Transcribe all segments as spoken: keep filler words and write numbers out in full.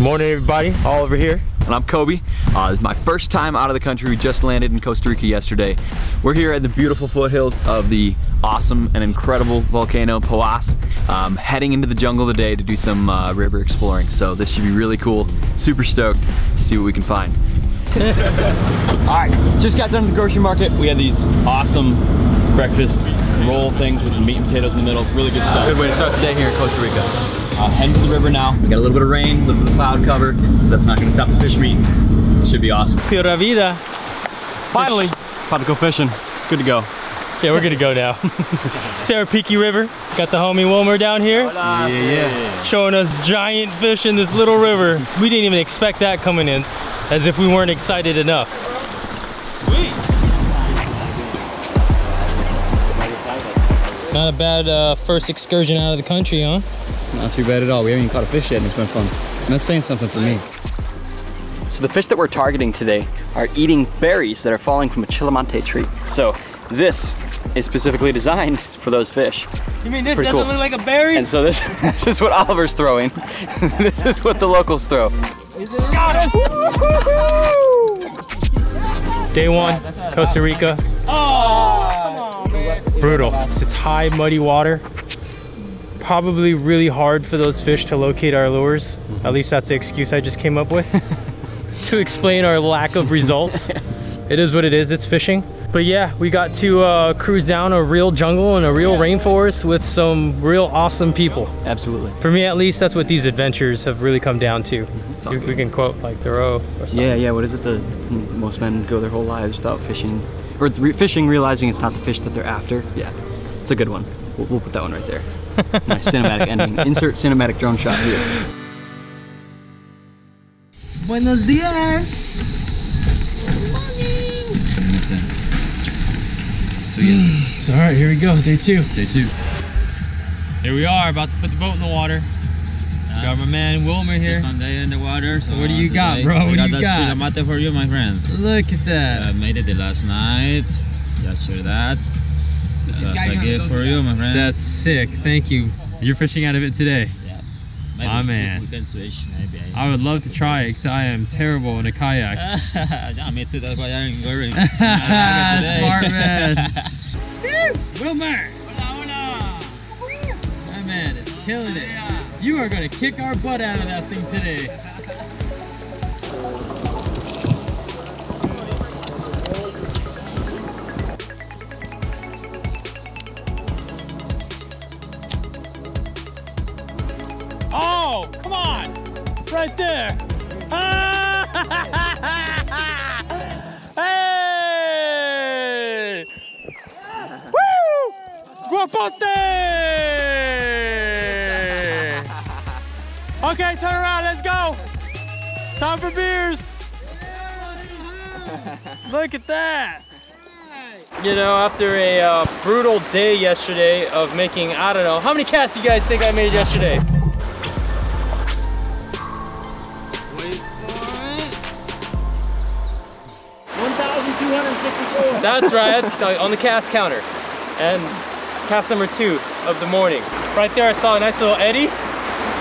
Morning everybody, Oliver here. And I'm Kobe. Uh, it's my first time out of the country. We just landed in Costa Rica yesterday. We're here at the beautiful foothills of the awesome and incredible volcano Poas. Um, heading into the jungle today to do some uh, river exploring. So this should be really cool. Super stoked to see what we can find. Alright, just got done with the grocery market. We had these awesome breakfast roll things with some meat and potatoes in the middle. Really good stuff. Good way to start the day here in Costa Rica. Uh, heading to the river now. We got a little bit of rain, a little bit of cloud cover. That's not gonna stop the fish meat. It should be awesome. Pura vida. Finally. About to go fishing. Good to go. Yeah, we're good to go now. Sarapiqui River. Got the homie Wilmer down here. Hola, yeah. Showing us giant fish in this little river. We didn't even expect that coming in, as if we weren't excited enough. Sweet. Not a bad uh, first excursion out of the country, huh? Not too bad at all. We haven't even caught a fish yet and it's been fun. And that's saying something for me. So the fish that we're targeting today are eating berries that are falling from a chilamate tree. So this is specifically designed for those fish. You mean this Pretty doesn't cool. look like a berry? And so this, this is what Oliver's throwing. This is what the locals throw. Got it! Day one, Costa Rica. Oh, come on, man. Brutal. It's high, muddy water. Probably really hard for those fish to locate our lures. At least that's the excuse I just came up with to explain our lack of results. It is what it is, it's fishing. But yeah, we got to uh, cruise down a real jungle and a real yeah. rainforest with some real awesome people. Absolutely. For me at least, that's what these adventures have really come down to. We, we can quote like Thoreau or something. Yeah, yeah, what is it? The most men go their whole lives without fishing. Or re fishing, realizing it's not the fish that they're after. Yeah, it's a good one. We'll, we'll put that one right there. It's a nice cinematic ending. Insert cinematic drone shot here. Buenos dias! Good morning! So alright, here we go, day two. Day two. Here we are, about to put the boat in the water. Yes. Got my man Wilmer here. Second day in the water. So, so what do you today, got, bro? What I do got you got? Got that chilamate for you, my friend. Look at that. I uh, made it the last night. Yeah, sure that. So that's a gift for you, my friend. That's sick. Thank you. You're fishing out of it today. Yeah. Maybe my man. We can switch. Maybe I, I would love to try it because I am terrible in a kayak. Yeah, me too. That's why I ain't going. Smart man. Wilmer. Hola, hola. My man is killing it. You are going to kick our butt out of that thing today. Oh, come on! Right there! Hey! Woo! Guapote! Okay, turn around, let's go! Time for beers! Look at that! You know, after a uh, brutal day yesterday of making, I don't know, how many casts do you guys think I made yesterday? That's right, on the cast counter. And cast number two of the morning. Right there I saw a nice little eddy,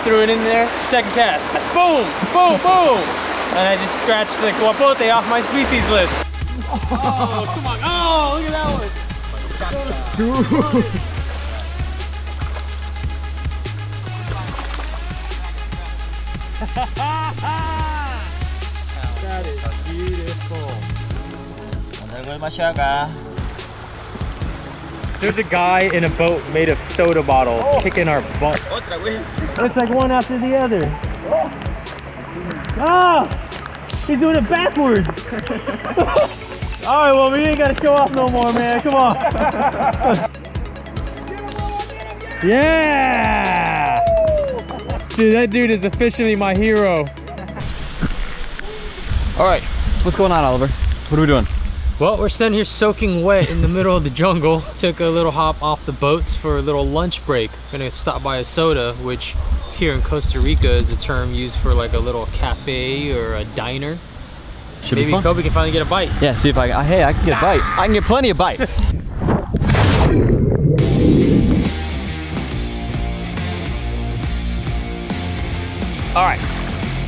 threw it in there, second cast. Boom, boom, boom! And I just scratched the guapote off my species list. Oh, come on, oh, look at that one! Dude. That is beautiful. There's a guy in a boat made of soda bottles oh. kicking our butt. Looks like one after the other. Oh! He's doing it backwards! Alright, well, we ain't gotta show off no more, man. Come on! Yeah! Dude, that dude is officially my hero. Alright, what's going on, Oliver? What are we doing? Well, we're sitting here soaking wet in the middle of the jungle. Took a little hop off the boats for a little lunch break. Gonna stop by a soda, which here in Costa Rica is a term used for like a little cafe or a diner. Should Maybe be fun. Kobe can finally get a bite. Yeah, see if I can. Hey, I can get a bite. I can get plenty of bites. All right,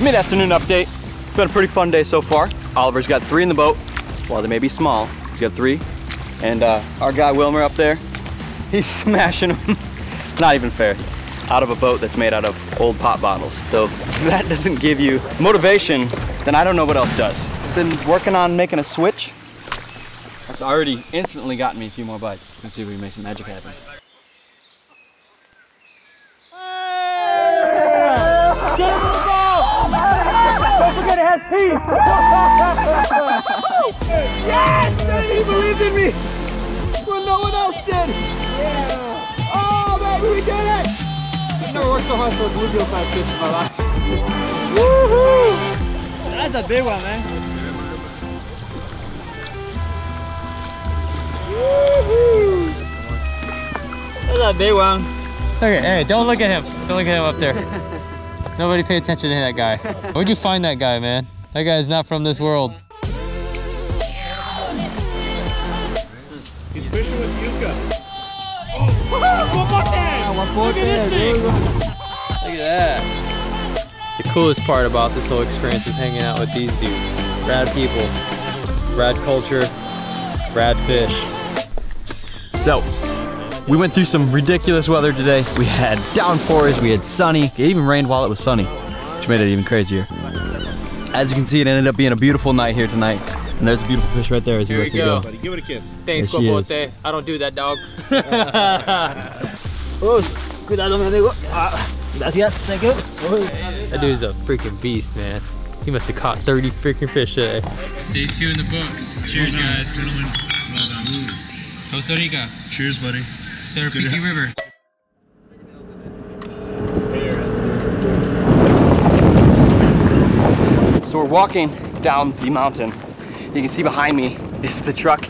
mid-afternoon update. It's been a pretty fun day so far. Oliver's got three in the boat. While they may be small, he's got three. And uh, our guy Wilmer up there, he's smashing them. Not even fair. Out of a boat that's made out of old pop bottles. So if that doesn't give you motivation, then I don't know what else does. Been working on making a switch. That's already instantly gotten me a few more bites. Let's see if we can make some magic happen. Don't forget it has teeth! Yes! He believed in me! When no one else did! Yeah. Oh, baby, we did it! I've never worked so hard for a bluegill type fish in my life. Woohoo! That's a big one, man. Woohoo! That's a big one. Okay, hey, don't look at him. Don't look at him up there. Nobody pay attention to that guy. Where'd you find that guy, man? That guy's not from this world. He's fishing with yucca. Oh, guapote! Look at this thing! Look at that. The coolest part about this whole experience is hanging out with these dudes. Rad people, rad culture, rad fish. So. We went through some ridiculous weather today. We had downpours, we had sunny. It even rained while it was sunny, which made it even crazier. As you can see, it ended up being a beautiful night here tonight. And there's a beautiful fish right there as you go. Here we go. Buddy, give it a kiss. Thanks, Guapote. I don't do that, dog. That dude's a freaking beast, man. He must have caught thirty freaking fish today. Day two in the books. Cheers, well done, guys. Gentlemen. Well done. Costa Rica. Cheers, buddy. Sarapiqui River. So we're walking down the mountain. You can see behind me is the truck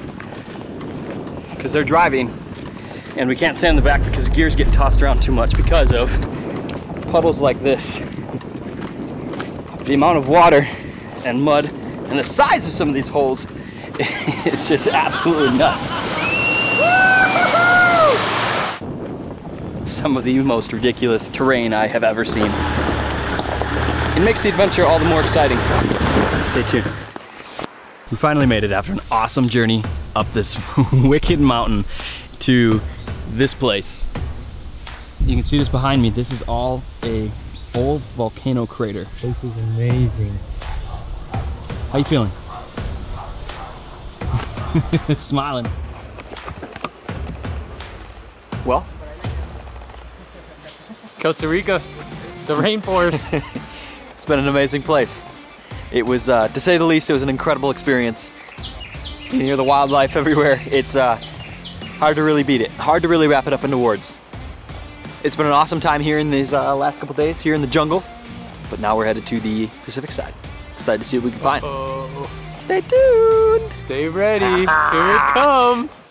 because they're driving and we can't stand in the back because the gears get tossed around too much because of puddles like this. The amount of water and mud and the size of some of these holes, it's just absolutely nuts. Some of the most ridiculous terrain I have ever seen. It makes the adventure all the more exciting. Stay tuned. We finally made it after an awesome journey up this wicked mountain to this place. You can see this behind me. This is all a old volcano crater. This is amazing. How you feeling? Smiling. Well, Costa Rica, the rainforest. It's been an amazing place. It was, uh, to say the least, it was an incredible experience. You can hear the wildlife everywhere. It's uh, hard to really beat it. Hard to really wrap it up into words. It's been an awesome time here in these uh, last couple days, here in the jungle. But now we're headed to the Pacific side. Excited to see what we can find. Uh-oh. Stay tuned. Stay ready. Here it comes.